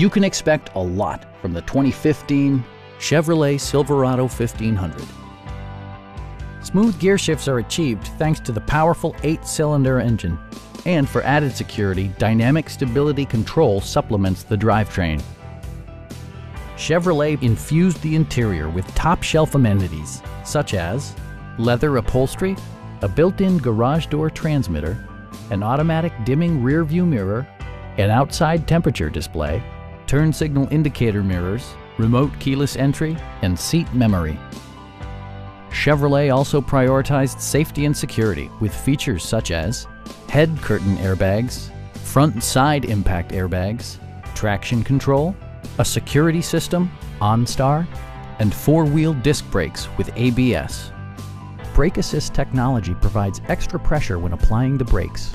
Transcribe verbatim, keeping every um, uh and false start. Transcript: You can expect a lot from the twenty fifteen Chevrolet Silverado fifteen hundred. Smooth gear shifts are achieved thanks to the powerful eight-cylinder engine. And for added security, dynamic stability control supplements the drivetrain. Chevrolet infused the interior with top-shelf amenities such as leather upholstery, a built-in garage door transmitter, an automatic dimming rear-view mirror, an outside temperature display, turn signal indicator mirrors, remote keyless entry, and seat memory. Chevrolet also prioritized safety and security with features such as head curtain airbags, front and side impact airbags, traction control, a security system, OnStar, and four-wheel disc brakes with A B S. Brake assist technology provides extra pressure when applying the brakes.